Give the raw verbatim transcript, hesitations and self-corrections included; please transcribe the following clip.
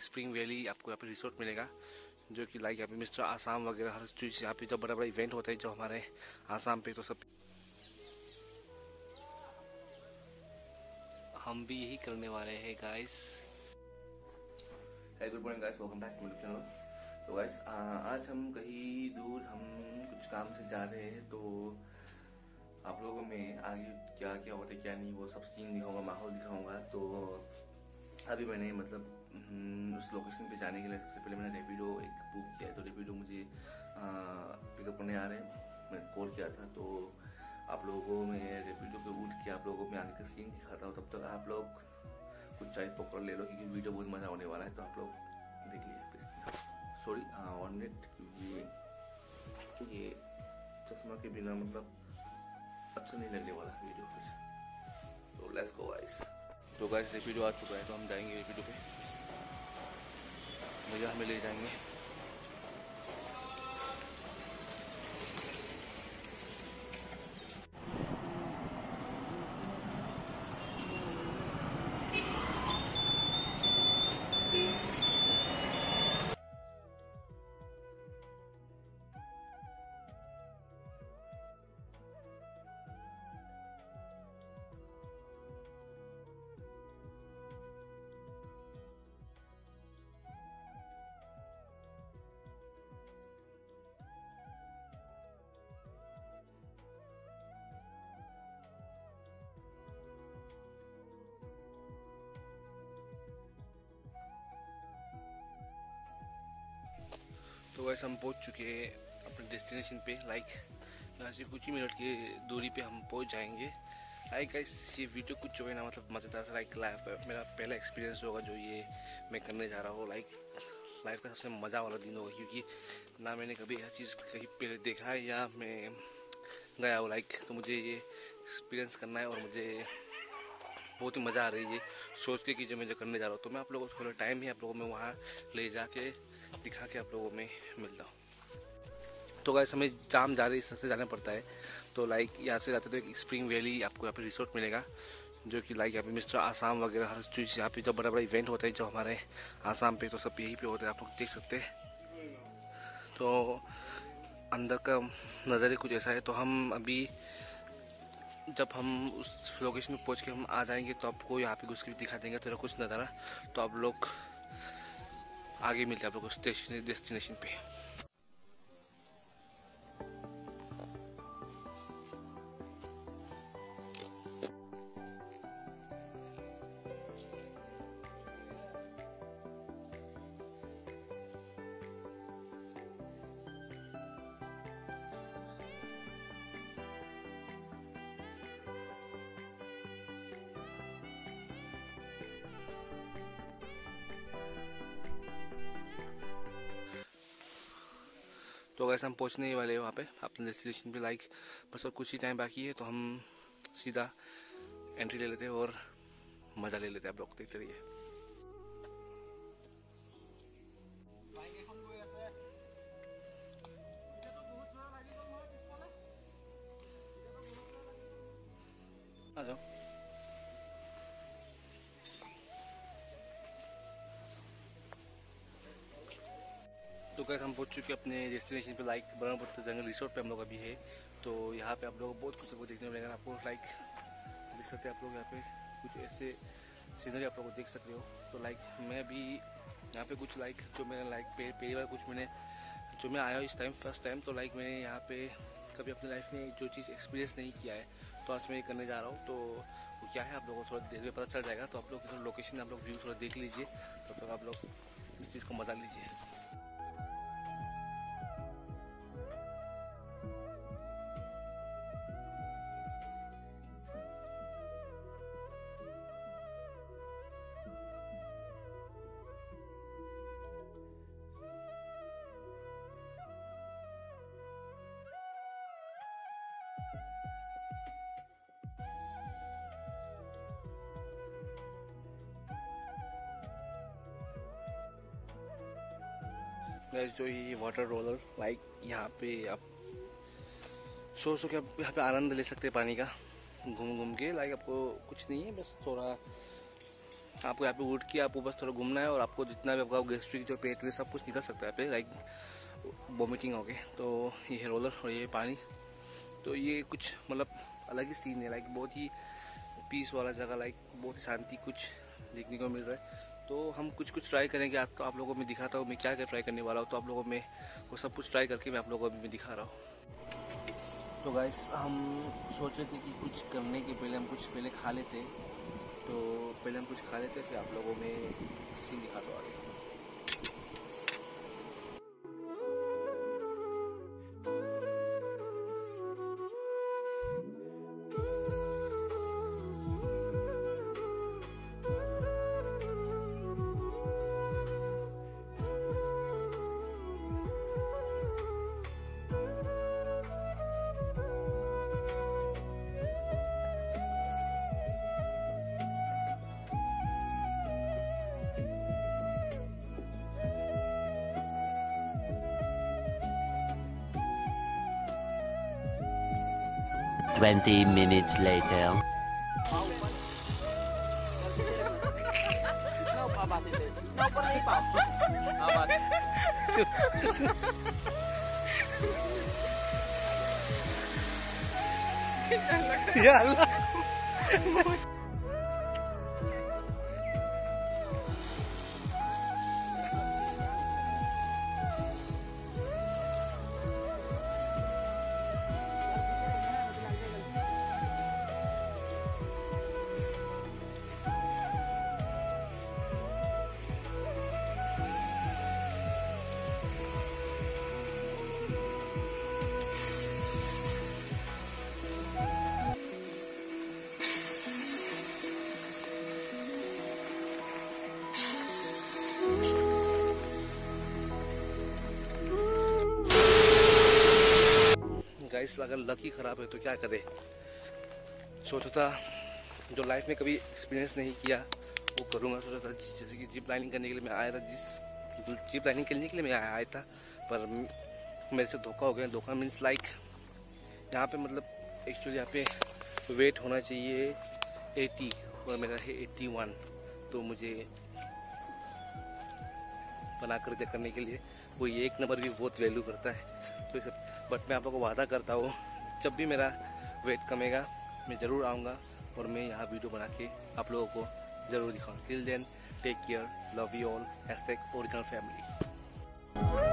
Spring valley आपको यहाँ पे रिसोर्ट मिलेगा जो कि लाइक यहाँ पे मिस्टर आसाम वगैरह हर चीज यहाँ पे जो बड़ा बड़ा इवेंट होता है जो हमारे आसाम पे तो सब हम भी यही करने वाले हैं guys. Good morning guys, welcome back to my channel. तो गाइस आज हम कहीं दूर हम कुछ काम से जा रहे हैं तो आप लोगों में आगे क्या क्या होता है क्या नहीं वो सब सीन दिखाऊंगा, माहौल दिखाऊंगा। तो अभी मैंने मतलब उस लोकेशन पे जाने के लिए सबसे पहले मैंने रेपिडो एक बुक किया है। तो रेपिडो मुझे पिकअप करने आ रहे हैं, मैं कॉल किया था। तो आप लोगों में रेपिडो पे उठ के आप लोगों में आगे का सीन दिखाता हूँ, तब तक तो आप लोग कुछ चाय पकड़ ले लो क्योंकि वीडियो बहुत मज़ा होने वाला है। तो आप लोग देखिए, सॉरी हाँ वन मिनट, ये चश्मा के बिना मतलब अच्छा नहीं लगने वाला वीडियो पे। तो लेट्स गो गाइस। तो गाइस रेपिडो आ चुका है तो हम जाएंगे रेपिडो पे, भैया हमें ले जाएंगे। तो वैसे हम पहुंच चुके हैं अपने डेस्टिनेशन पे, लाइक यहाँ से कुछ ही मिनट की दूरी पे हम पहुंच जाएंगे। लाइक गाइस ये वीडियो कुछ जो है ना मतलब मज़ेदार था, लाइक लाइफ मेरा पहला एक्सपीरियंस होगा जो ये मैं करने जा रहा हूँ। लाइक लाइफ का सबसे मज़ा वाला दिन होगा क्योंकि ना मैंने कभी यह चीज़ कहीं पहले देखा है या मैं गया हूँ लाइक। तो मुझे ये एक्सपीरियंस करना है और मुझे बहुत ही मज़ा आ रही है सोच के कि जो मैं जो करने जा रहा हूँ। तो मैं आप लोगों को थोड़ा टाइम ही आप लोगों में वहाँ ले जाके दिखा के आप लोगों में मिलता हूँ। तो गाइस हमें जाम जा रही इस रास्ते जाना पड़ता है। तो लाइक यहाँ से जाते तो एक स्प्रिंग वैली आपको यहाँ पे रिसोर्ट मिलेगा जो कि लाइक यहाँ पे मिस्टर आसाम वगैरह हर चीज़ यहाँ पे जो बड़ा बड़ा इवेंट होता है जो हमारे आसाम पे तो सब यहीं पे होता है, आप लोग देख सकते हैं। तो अंदर का नज़ारे कुछ ऐसा है। तो हम अभी जब हम उस लोकेशन में पहुँच के हम आ जाएंगे तो आपको यहाँ पे घुस के भी दिखा देंगे थोड़ा कुछ नज़ारा। तो आप लोग आगे मिलते हैं आप लोगों को डेस्टिनेशन पे। तो वैसे हम पहुंचने ही वाले हैं वहाँ पे अपने डेस्टिनेशन पे। लाइक बस और कुछ ही टाइम बाकी है तो हम सीधा एंट्री ले लेते हैं और मज़ा ले लेते हैं, आप लोग देखते रहिए। आ जाओ। तो गाइस हम पहुंच चुके अपने डेस्टिनेशन पे, लाइक ब्रह्मपुत्र जंगल रिसोर्ट पे हम लोग अभी है। तो यहाँ पे आप लोग बहुत कुछ आपको देखने को मिलेगा, आपको लाइक देख सकते हैं आप लोग यहाँ पे कुछ ऐसे सीनरी आप लोग देख सकते हो। तो लाइक मैं भी यहाँ पे कुछ लाइक जो मैंने लाइक पहली बार कुछ मैंने जो मैं आया हूँ इस टाइम फर्स्ट टाइम, तो लाइक मैंने यहाँ पर कभी अपनी लाइफ में जो चीज़ एक्सपीरियंस नहीं किया है तो आज मैं ये करने जा रहा हूँ। तो वो क्या है आप लोगों को थोड़ा देर में पता चल जाएगा। तो आप लोग थोड़ा लोकेशन आप लोग व्यू थोड़ा देख लीजिए, तब तक आप लोग इस चीज़ को मज़ा लीजिए। गाइस जो ये वाटर रोलर लाइक यहाँ पे आप सो सो के आप यहाँ पे आनंद ले सकते हैं पानी का। घूम घूम के, लाइक आपको कुछ नहीं है, बस थोड़ा आपको यहाँ पे उठ के आपको बस थोड़ा घूमना है और आपको जितना भी आपका गैस्ट्रिक जो पेट में सब कुछ निकल सकता है यहाँ पे, लाइक वॉमिटिंग हो गई। तो ये है रोलर और ये पानी, तो ये कुछ मतलब अलग ही सीन है, लाइक बहुत ही पीस वाला जगह, लाइक बहुत ही शांति कुछ देखने को मिल रहा है। तो हम कुछ कुछ ट्राई करेंगे, आपको आप लोगों को मैं दिखाता हूँ मैं क्या क्या ट्राई करने वाला हूँ, तो आप लोगों में वो सब कुछ ट्राई करके मैं आप लोगों को दिखा रहा हूँ। तो गाइस हम सोच रहे थे कि कुछ करने के पहले हम कुछ पहले खा लेते, तो पहले हम कुछ खा लेते फिर आप लोगों में सीन दिखाता हूँ आगे। Twenty minutes later. Yeah. Guys अगर लक ही खराब है तो क्या करे, सोचा था जो लाइफ में कभी एक्सपीरियंस नहीं किया वो करूँगा। सोचा था जैसे कि जिप लाइनिंग करने के लिए मैं आया था, जिस जिप लाइनिंग करने के लिए मैं आया आया था पर मेरे से धोखा हो गया। धोखा मीन्स लाइक यहाँ पे मतलब एक्चुअली यहाँ पे वेट होना चाहिए एटी और मेरा है एटी वन, तो मुझे बना कर करने के लिए कोई एक नंबर भी बहुत वैल्यू करता है। तो बट मैं आप लोगों को वादा करता हूँ जब भी मेरा वेट कमेगा मैं ज़रूर आऊँगा और मैं यहाँ वीडियो बना के आप लोगों को ज़रूर दिखाऊँ। Till then take care, love you all, hashtag original family.